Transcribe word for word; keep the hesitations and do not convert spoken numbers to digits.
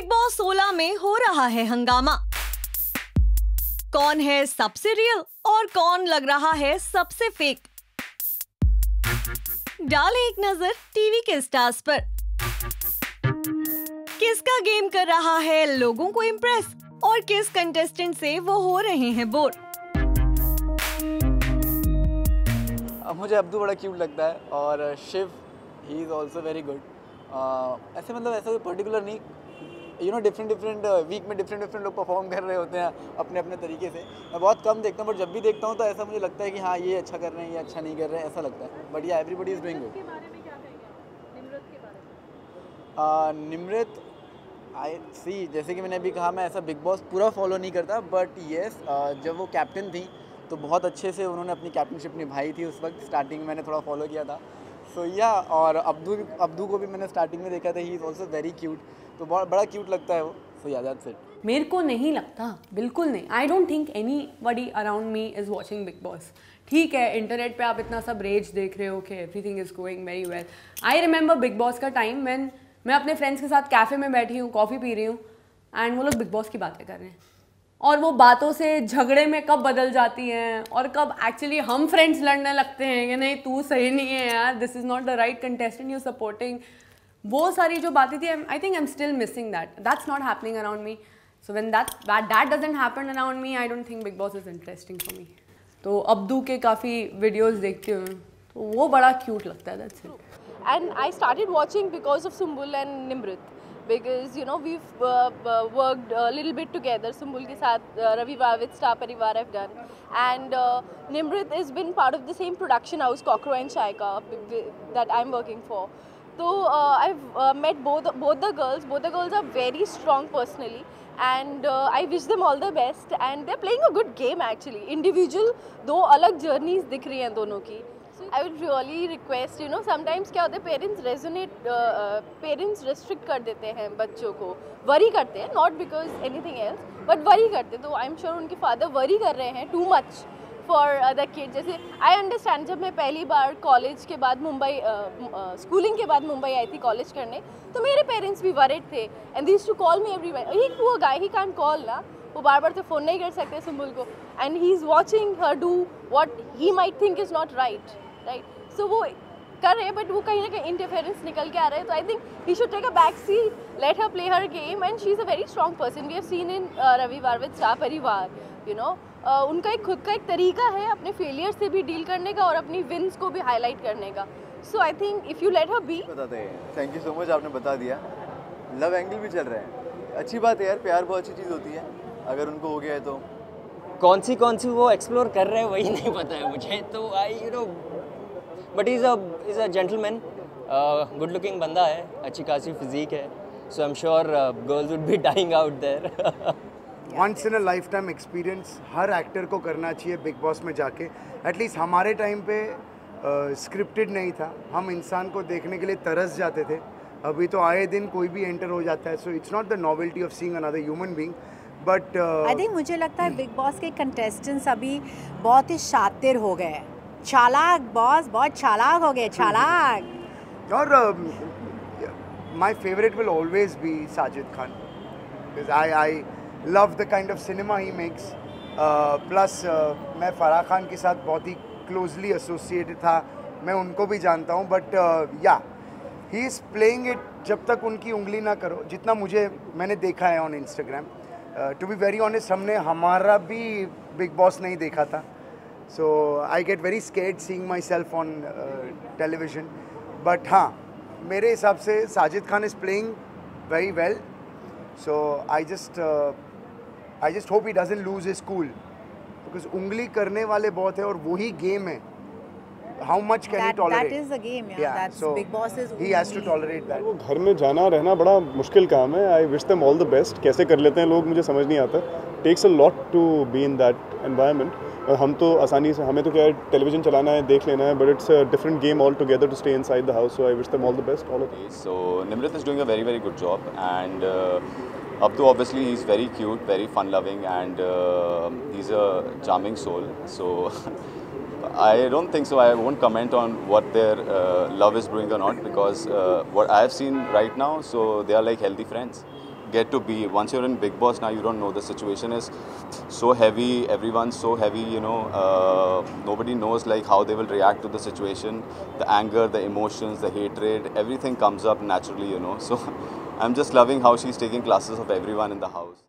Big boss सोलह में हो रहा है हंगामा। कौन है सबसे रियल और कौन लग रहा है सबसे फेक? डालें एक नजर टीवी के स्टार्स पर। किसका गेम कर रहा है लोगों को इम्प्रेस और किस कंटेस्टेंट से वो हो रहे हैं बोर? अब मुझे अब्दू बड़ा क्यूट लगता है और शिव ही इज ऑल्सो वेरी गुड। ऐसे मतलब ऐसा कोई पर्टिकुलर नहीं, you know different different week में डिफरेंट डिफरेंट लोग परफॉर्म कर रहे होते हैं अपने अपने तरीके से। मैं बहुत कम देखता हूँ बट जब भी देखता हूँ तो ऐसा मुझे लगता है कि हाँ ये अच्छा कर रहे हैं, ये अच्छा नहीं कर रहे हैं, ऐसा लगता है। But yeah everybody is doing good. Nimrit I see, जैसे कि मैंने अभी कहा मैं ऐसा बिग बॉस पूरा फॉलो नहीं करता बट येस yes, जब वो कैप्टन थी तो बहुत अच्छे से उन्होंने अपनी कैप्टनशिप निभाई थी। उस वक्त स्टार्टिंग में मैंने थोड़ा फॉलो किया था सो so, या yeah, और अब्दू अब्दू को भी मैंने स्टार्टिंग में देखा था, he is also very cute, तो बहुत बड़ा क्यूट लगता है वो। सो या दैट्स इट। मेरे को नहीं लगता, बिल्कुल नहीं। I don't think anybody around me is watching Bigg Boss. ठीक है, इंटरनेट पे आप इतना सब रेज देख रहे हो कि everything is going very well. I remember Bigg Boss का टाइम व्हेन मैं अपने फ्रेंड्स के साथ कैफ़े में बैठी हूँ, कॉफ़ी पी रही हूँ एंड वो लोग बिग बॉस की बातें कर रहे हैं और वो बातों से झगड़े में कब बदल जाती हैं और कब एक्चुअली हम फ्रेंड्स लड़ने लगते हैं कि नहीं तू सही नहीं है यार, this is not the right contestant you supporting. वो सारी जो बातें थी, I think I am still missing that. That's not happening around me. So when that that doesn't happen around me, I don't think Bigg Boss is interesting for me. तो अब्दू के काफ़ी videos देखती हूँ तो वो बड़ा क्यूट लगता है, that's it. And I started watching because of Sumbul and Nimrit. Because you know we've uh, uh, worked a little bit together. Sumbul ke saath uh, Ravi Babu with Star Parivar I've done, and uh, Nimrit has been part of the same production house, Cockroach and Chayka, that I'm working for. So uh, I've uh, met both both the girls. Both the girls are very strong personally, and uh, I wish them all the best. And they're playing a good game actually. Individual, दो अलग journeys दिख रही हैं दोनों की. I would really request, you know, sometimes क्या होता है parents resonate, uh, parents restrict कर देते हैं बच्चों को, worry करते हैं, not because anything else, but worry करते हैं। तो I'm sure उनके father worry कर रहे हैं too much for uh, the kid। जैसे I understand, जब मैं पहली बार college के बाद मुंबई uh, uh, schooling के बाद मुंबई आई थी college करने, तो मेरे parents भी worried थे and they used to call me every time। He poor guy, he can't call ना, वो बार बार तो फ़ोन नहीं कर सकते सुम्बुल को। And he is watching her do what he might think is not right। Right right. So so, वो कर रहे हैं बट वो कहीं ना कहीं इंटरफेरेंस निकल के आ रहा है। तो I think he should take a back seat, let her play her game and she is a very strong person. We have seen in Ravi Babu with Star Parivar, you know उनका एक खुद का एक तरीका है अपने फेलियर से भी डील करने का और अपनी विन्स को भी हाईलाइट करने का। So I think if you let her be. बताते हैं, थैंक यू सो मच, आपने बता दिया। लव एंगल भी चल रहे हैं, अच्छी बात है यार, प्यार बहुत अच्छी चीज़ होती है अगर उनको हो गया है तो। कौन सी कौन सी वो एक्सप्लोर कर रहे हैं वही नहीं पता है मुझे तो। I you know but is a is a gentleman, good looking बंदा है, अच्छी खासी फिजिक है, so I am sure girls would be dying out there. Once in a life time experience हर एक्टर को करना चाहिए बिग बॉस में जाके। एटलीस्ट हमारे टाइम पे स्क्रिप्टेड uh, नहीं था, हम इंसान को देखने के लिए तरस जाते थे। अभी तो आए दिन कोई भी एंटर हो जाता है, so it's not the novelty of seeing another human being. But I think मुझे लगता है बिग बॉस के कंटेस्टेंट्स अभी बहुत ही शातिर हो गए हैं, चालाक बॉस बहुत चालाक हो गए, चालाक। और my favourite will always be Sajid Khan, because I I love the kind of cinema he makes. Plus मैं फराह खान के साथ बहुत ही क्लोजली एसोसिएटेड था, मैं उनको भी जानता हूँ। बट या ही इज़ प्लेइंग इट, जब तक उनकी उंगली ना करो, जितना मुझे मैंने देखा है on Instagram. To be very honest, हमने हमारा भी बिग बॉस नहीं देखा था, so I get very scared seeing myself on uh, television. But हाँ, मेरे हिसाब से Sajid Khan is playing very well, so I just uh, I just hope he doesn't lose his cool, because उंगली करने वाले बहुत है और वही गेम है। How much can that, he tolerate? That is the game, yeah. yeah That's so Big Boss is. He has to tolerate that. वो घर में जाना रहना बड़ा मुश्किल काम है। I wish them all the best. कैसे कर लेते हैं लोग मुझे समझ नहीं आता। Takes a lot to be in that environment. हम तो आसानी से, हमें तो क्या है टेलीविजन चलाना है, देख लेना है, but it's a different game all together to stay inside the house, so I wish them all the best all of them. So Nimrit is doing a very very good job and Abdu obviously he is very cute, very fun loving and he is a charming soul. So I don't think so I won't comment on what their love is doing और not, because what I have seen right now, so they are like healthy friends. get to be. Once you're in Bigg Boss now, you don't know. The situation is so heavy, everyone's so heavy, you know, uh, nobody knows like how they will react to the situation. The anger, the emotions, the hatred, everything comes up naturally, you know. So I'm just loving how she's taking classes of everyone in the house.